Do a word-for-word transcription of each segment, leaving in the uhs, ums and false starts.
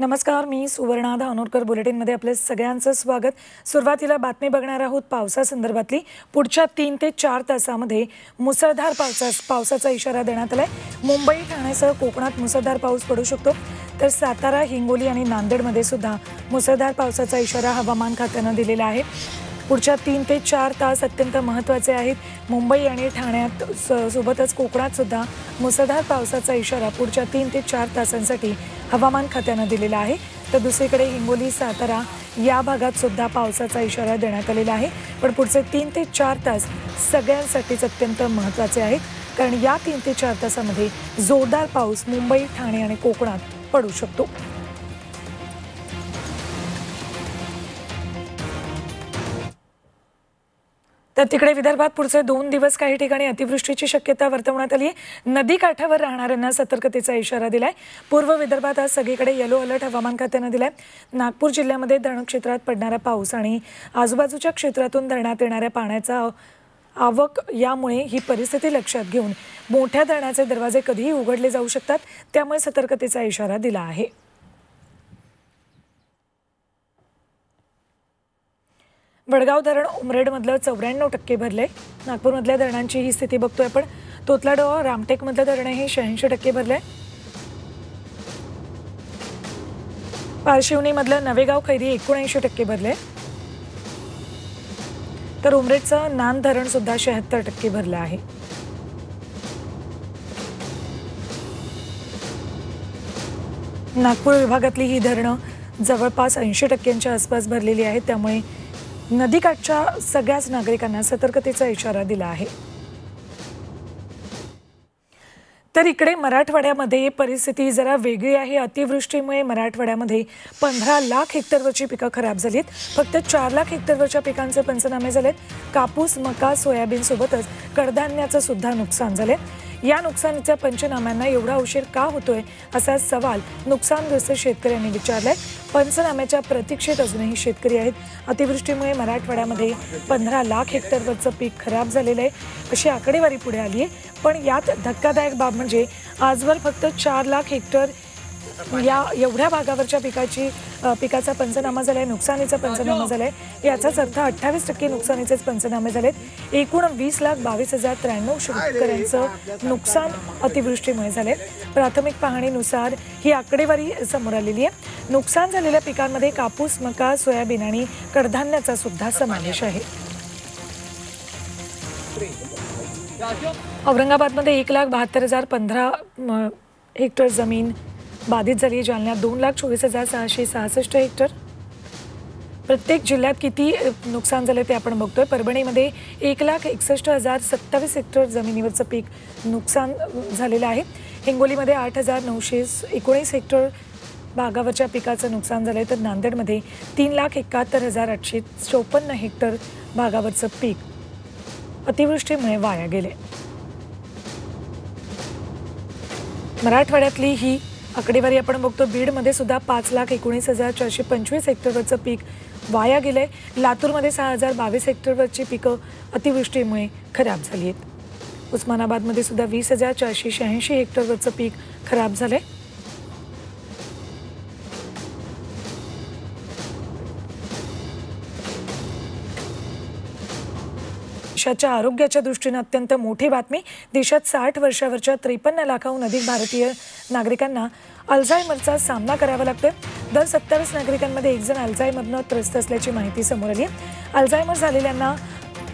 नमस्कार, मी सुवर्णा धानोरकर. बुलेटिनमध्ये आपले सगळ्यांचं स्वागत. सुरुवातीला बातमी बघणार आहोत पावसासंदर्भातली. पुढच्या तीन ते चार तासामध्ये मुसळधार पावसास पावसाचा इशारा देण्यात आलाय. मुंबई, ठाणेसह कोकणात मुसळधार पाऊस पडू शकतो, तर सातारा, हिंगोली आणि नांदेडमध्ये सुद्धा मुसळधार पावसाचा इशारा हवामान खात्याने दिलेला आहे. पुढच्या तीन ते चार तास अत्यंत महत्त्वाचे आहेत. मुंबई आणि ठाण्यात सोबतच कोकणात सुद्धा मुसळधार पावसाचा इशारा पुढच्या तीन ते चार तासांसाठी हवामान खात्याने दिलेला आहे. तर दुसरीकडे हिंगोली, सातारा या भागात सुद्धा पावसाचा इशारा देण्यात आलेला आहे. पण पुढचे तीन ते चार तास सगळ्यांसाठीच अत्यंत महत्त्वाचे आहेत, कारण या तीन ते चार तासामध्ये जोरदार पाऊस मुंबई, ठाणे आणि कोकणात पडू शकतो. तर तिकडे विदर्भात पुढचे दोन दिवस काही ठिकाणी अतिवृष्टीची शक्यता वर्तवण्यात आली आहे. नदी काठावर राहणाऱ्यांना सतर्कतेचा इशारा दिलाय. पूर्व विदर्भात आज सगळीकडे येलो अलर्ट हवामान खात्याने दिलाय. नागपूर जिल्ह्यामध्ये धरण क्षेत्रात पडणारा पाऊस आणि आजूबाजूच्या क्षेत्रातून धरणात येणाऱ्या पाण्याचा आवक यामुळे ही परिस्थिती लक्षात घेऊन मोठ्या धरणाचे दरवाजे कधीही उघडले जाऊ शकतात, त्यामुळे सतर्कतेचा इशारा दिला आहे. वडगाव धरण उमरेडमधलं चौऱ्याण्णव टक्के भरले. नागपूरमधल्या धरणांची ही स्थिती बघतोय आपण. तोतलाडोह, रामटेकमधलं धरण हे शहाऐंशी टक्के भरले. पारशिवनीमधलं नवेगाव खैरी एकोणऐंशी टक्के भरले. तर उमरेडचं नान धरण सुद्धा शहात्तर टक्के भरलं आहे. नागपूर विभागातली ही धरणं जवळपास ऐंशी टक्क्यांच्या आसपास भरलेली आहेत, त्यामुळे नदीकाठच्या सगळ्याच नागरिकांना सतर्कतेचा इशारा दिला आहे. तर इकडे मराठवाड्यामध्ये परिस्थिती जरा वेगळी आहे. अतिवृष्टीमुळे मराठवाड्यामध्ये पंधरा लाख हेक्टरवरची पिकं खराब झालीत. फक्त चार लाख हेक्टरवरच्या पिकांचे पंचनामे झालेत. कापूस, मका, सोयाबीन सोबतच कडधान्याचं सुद्धा नुकसान झाले. या नुकसानीच्या पंचनाम्यांना एवढा उशीर का होतोय असा सवाल नुकसानग्रस्त शेतकऱ्यांनी विचारलाय. पंचनाम्याच्या प्रतीक्षेत अजूनही शेतकरी आहेत. अतिवृष्टीमुळे मराठवाड्यामध्ये पंधरा लाख हेक्टरवरचं पीक खराब झालेलं आहे अशी आकडेवारी पुढे आली आहे. पण यात धक्कादायक बाब म्हणजे आजवर फक्त चार लाख हेक्टर या एवढ्या भागावरच्या पिकाची पिकाचा पंचनामा झाला आहे, नुकसानीचा पंचनामा झाला आहे. याचाच अर्थ अठ्ठावीस टक्के नुकसानीचेच पंचनामे झालेत. एकूण वीस लाख बावीस हजार त्र्याण्णव शेतकऱ्यांचं नुकसान अतिवृष्टीमुळे झाले. प्राथमिक पाहणीनुसार ही आकडेवारी समोर आलेली आहे. नुकसान झालेल्या पिकांमध्ये कापूस, मका, सोयाबीन आणि कडधान्याचा सुद्धा समावेश आहे. औरंगाबादमध्ये एक लाख बहात्तर हजार पंधरा हेक्टर जमीन बाधित झाली. जालन्यात दोन लाख चोवीस हजार सहाशे सहासष्ट हेक्टर. प्रत्येक जिल्ह्यात किती नुकसान झाले ते आपण बघतोय. परभणीमध्ये एक लाख एकसष्ट हजार सत्तावीस हेक्टर जमिनीवरचं पीक नुकसान झालेलं आहे. हिंगोलीमध्ये आठ हजार नऊशे एकोणीस हेक्टर भागावरच्या पिकाचं नुकसान झालं आहे. तर नांदेडमध्ये तीन लाख एकाहत्तर हजार आठशे चौपन्न हेक्टर भागावरचं पीक अतिवृष्टीमुळे वाया गेले. मराठवाड्यातली ही आकडेवारी आपण बघतो. बीडमध्ये सुद्धा पाच लाख एकोणीस हजार चारशे पंचवीस हेक्टरवरचं पीक वाया गेलं आहे. लातूरमध्ये सहा हजार बावीस हेक्टरवरची पिकं अतिवृष्टीमुळे खराब झाली आहेत. उस्मानाबादमध्ये सुद्धा वीस हजार चारशे शहाऐंशी हेक्टरवरचं पीक खराब झालं आहे. देशाच्या आरोग्याच्या दृष्टीनं अत्यंत मोठी बातमी. देशात साठ वर्षावरच्या त्रेपन्न लाखाहून अधिक भारतीय नागरिकांना अल्झायमरचा सामना करावा लागतोय. दर सत्तावीस नागरिकांमध्ये एक जण अल्झायमरनं त्रस्त असल्याची माहिती समोर आली आहे. अल्झायमर झालेल्यांना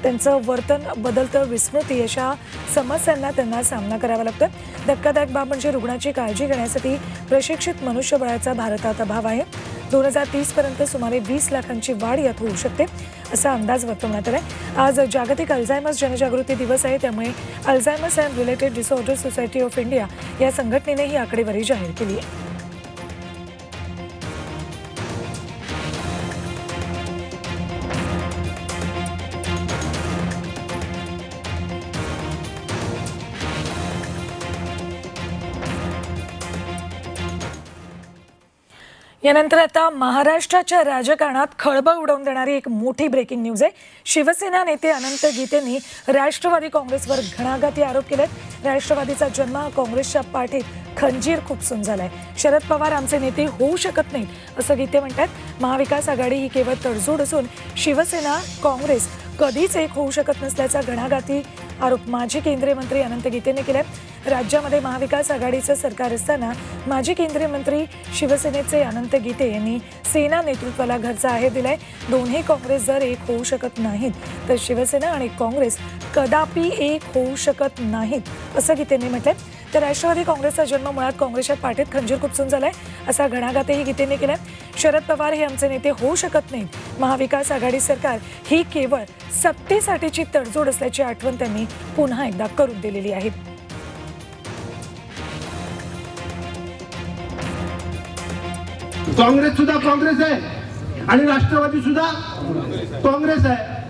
त्यांचं वर्तन बदलतं, विस्मृती अशा समस्यांना त्यांना सामना करावा लागतोय. धक्कादायक बाब म्हणजे रुग्णाची काळजी घेण्यासाठी प्रशिक्षित मनुष्यबळाचा भारतात अभाव आहे. दोन हजार तीसपर्यंत सुमारे वीस लाखांची वाढ यात होऊ शकते असा अंदाज वर्तवण्यात आला आहे. आज जागतिक अल्झायमर्स जनजागृती दिवस आहे, त्यामुळे Alzheimer's and related disorders society of India या संघटनेने ही आकडेवारी जाहीर केली आहे. यानंतर आता महाराष्ट्राच्या राजकारणात खळबळ उडवून देणारी एक मोठी ब्रेकिंग न्यूज आहे। शिवसेना नेते अनंत गीतेंनी राष्ट्रवादी काँग्रेसवर घणाघाती आरोप केलेत। राष्ट्रवादीचा जन्म काँग्रेसच्या पाठीत खंजीर खुपसून झालाय। शरद पवार आमचे नेते होऊ शकत नाहीत असं गीते म्हणतात। महाविकास आघाडी ही केवळ तडजोड असून शिवसेना काँग्रेस कधीच एक होऊ शकत नसल्याचा घणाघाती आरोप माजी केंद्रीय मंत्री अनंत गीतेंनी केलाय। राज्यामध्ये महाविकास आघाडीचं सरकार असताना माजी केंद्रीय मंत्री शिवसेनेचे अनंत गीते यांनी सेना नेतृत्वाला घरचा आहेर दिलाय। दोन्ही काँग्रेस जर एक होऊ शकत नाहीत तर शिवसेना आणि काँग्रेस कदापि एक होऊ शकत नाहीत असं गीतेंनी म्हटलंय। तर राष्ट्रवादी काँग्रेसचा जन्म मुळात काँग्रेसच्या पाठीत खंजीर खुपसून झालाय असा घणाघातही गीतेंनी केलाय। शरद पवार हे आमचे नेते होऊ शकत नाहीत। महाविकास आघाडी सरकार ही केवळ सत्तेसाठीची तडजोड असल्याची आठवण त्यांनी पुन्हा एकदा करून दिलेली आहे। काँग्रेस सुद्धा काँग्रेस आहे आणि राष्ट्रवादी सुद्धा काँग्रेस आहे।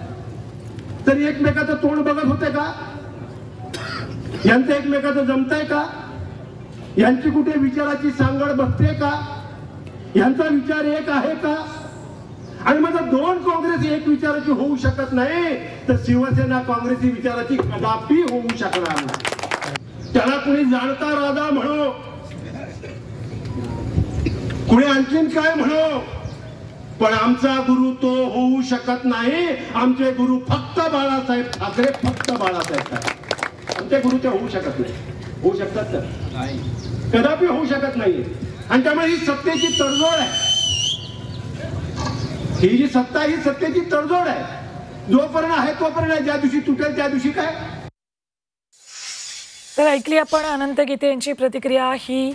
तर एकमेकाचं तोंड बघत होते का? यांचं एकमेकाचं जमतंय का? यांची कुठे विचाराची सांगड बसते का? यांचा विचार एक आहे का? आणि माझा दोन काँग्रेस एक विचाराची होऊ शकत नाही तर शिवसेना काँग्रेस ही विचाराची कदापि होऊ शकणार नाही। त्याला कुणी जाणता राजा म्हणो, कुणी आणखीन काय म्हणो, पण आमचा गुरु तो होऊ शकत नाही। आमचे गुरु फक्त बाळासाहेब ठाकरे, फक्त बाळासाहेब ठाकरे। आमचे गुरु ते होऊ शकत नाही, होऊ शकतात तर नाही, कदापि होऊ शकत नाही। आणि त्यामुळे ही सत्तेची तडजोड आहे। ही जी सत्ता ही सत्तेची तडजोड आहे। जोपर्यंत आहे तोपर्यंत, ज्या दिवशी तुटेल त्या दिवशी काय। तर ऐकली आपण अनंत गीते यांची प्रतिक्रिया। ही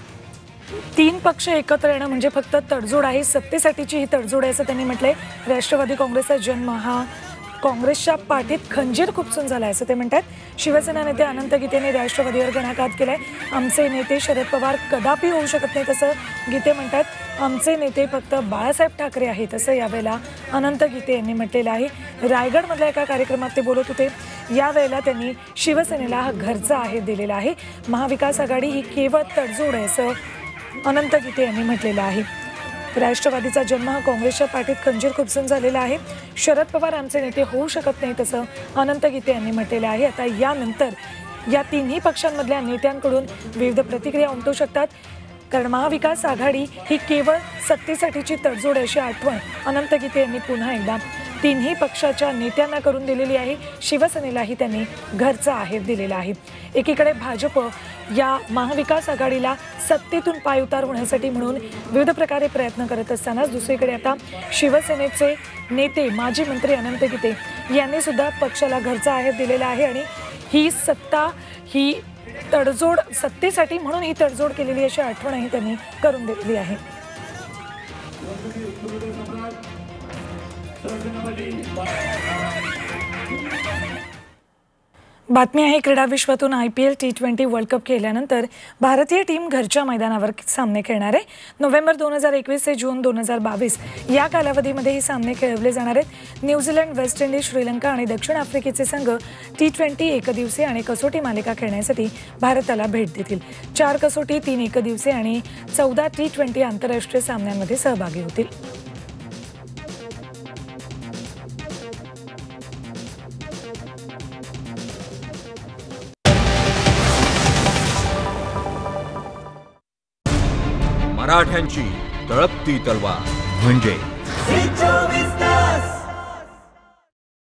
तीन पक्ष एकत्र येणं म्हणजे फक्त तडजोड आहे, सत्तेसाठीची ही तडजोड आहे असं त्यांनी म्हटलंय। राष्ट्रवादी काँग्रेसचा जन्म हा काँग्रेसच्या पाठीत खंजीर खुपसून झाला आहे असं ते म्हणतात। शिवसेना नेते अनंत गीतेंनी राष्ट्रवादीवर घणाघात केलाय। आमचे नेते शरद पवार कदापि होऊ शकत नाहीत असं गीते म्हणतात। आमचे नेते फक्त बाळासाहेब ठाकरे आहेत असं यावेळेला अनंत गीते यांनी म्हटलेलं आहे। रायगडमधल्या एका कार्यक्रमात ते बोलत होते। यावेळेला त्यांनी शिवसेनेला घरचा आहेर दिलेला आहे। महाविकास आघाडी ही केवळ तडजोड आहे असं अनंत गीते यांनी म्हटलेलं आहे। राष्ट्रवादीचा जन्म हा काँग्रेसच्या पाठीत खंजीर खुपसून झालेला आहे। शरद पवार आमचे नेते होऊ शकत नाहीत असं अनंत गीते यांनी म्हटलेलं आहे। आता यानंतर या तिन्ही पक्षांमधल्या नेत्यांकडून विविध प्रतिक्रिया उमटू शकतात, कारण महाविकास आघाडी ही केवळ सत्तेसाठीची तडजोड अशी आठवण अनंत गीते यांनी पुन्हा एकदा तिन्ही पक्षाच्या नेत्यांना करून दिलेली आहे। शिवसेनेलाही त्यांनी घरचा आहेर दिलेला आहे। एकीकडे भाजप या महाविकास आघाडीला सत्तेतून पाय उतार होण्यासाठी म्हणून विविध प्रकारे प्रयत्न करत असतानाच दुसरीकडे आता शिवसेनेचे नेते माजी मंत्री अनंत गीते यांनी सुद्धा पक्षाला घरचा आहेर दिलेला आहे। आणि ही सत्ता ही तडजोड सत्तेसाठी म्हणून ही तडजोड केलेली अशी आठवणही त्यांनी करून दिलेली आहे। बातमी आहे क्रीडा विश्वातून। IPL T twenty world cup खेळल्यानंतर भारतीय टीम घरच्या मैदानावर सामने खेळणार आहे। नोव्हेंबर दोन हजार एकवीस ते जून दोन हजार बावीस या कालावधीमध्ये हे सामने खेळवले जाणार आहेत। न्यूझीलंड, वेस्ट इंडिज, श्रीलंका आणि दक्षिण आफ्रिकेचे संघ टी ट्वेंटी एकदिवसीय आणि कसोटी मालिका खेळण्यासाठी भारताला भेट देतील। चार कसोटी, तीन एकदिवसीय आणि चौदा टी ट्वेंटी आंतरराष्ट्रीय सामन्यांमध्ये सहभागी होतील। मराठ्यांची तळपती तलवार म्हणजे